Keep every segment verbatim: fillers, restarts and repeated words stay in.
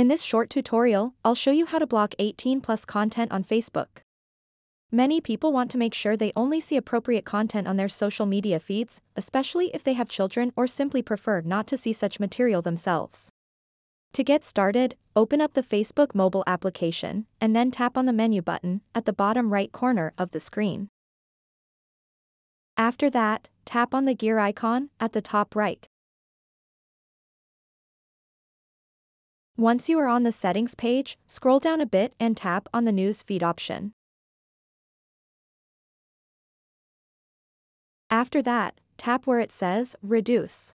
In this short tutorial, I'll show you how to block eighteen plus content on Facebook. Many people want to make sure they only see appropriate content on their social media feeds, especially if they have children or simply prefer not to see such material themselves. To get started, open up the Facebook mobile application, and then tap on the menu button at the bottom right corner of the screen. After that, tap on the gear icon at the top right. Once you are on the settings page, scroll down a bit and tap on the news feed option. After that, tap where it says Reduce.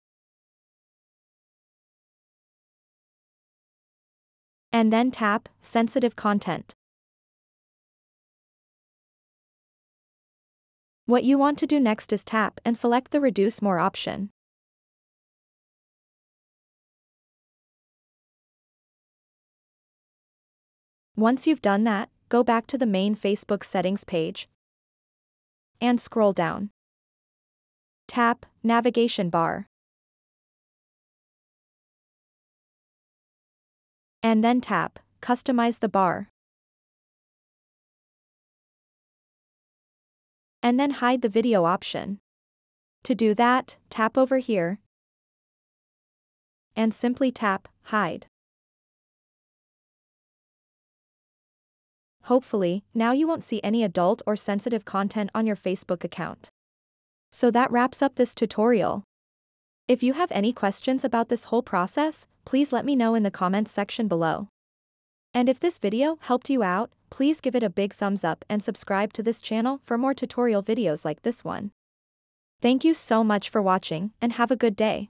And then tap Sensitive Content. What you want to do next is tap and select the Reduce More option. Once you've done that, go back to the main Facebook settings page and scroll down. Tap Navigation Bar. And then tap Customize the bar. And then hide the video option. To do that, tap over here and simply tap Hide. Hopefully, now you won't see any adult or sensitive content on your Facebook account. So that wraps up this tutorial. If you have any questions about this whole process, please let me know in the comments section below. And if this video helped you out, please give it a big thumbs up and subscribe to this channel for more tutorial videos like this one. Thank you so much for watching and have a good day.